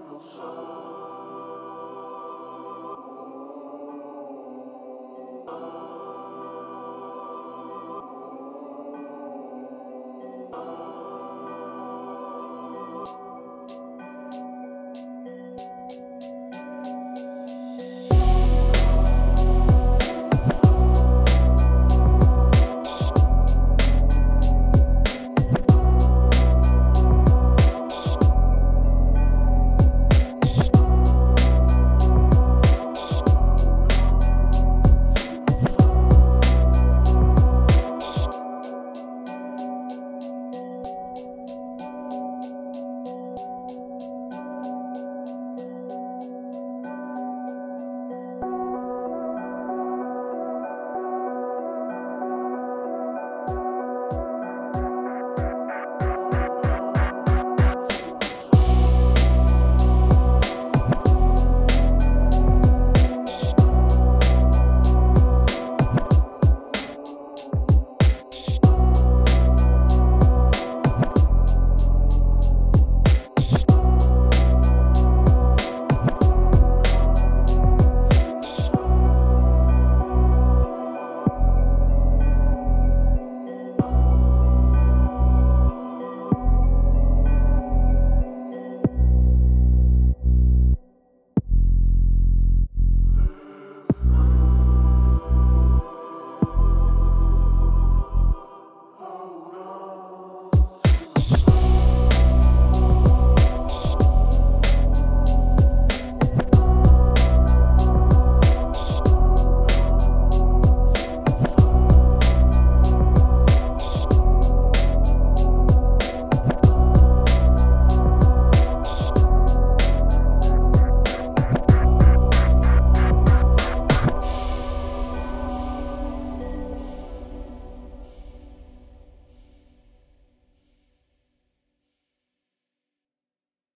will show.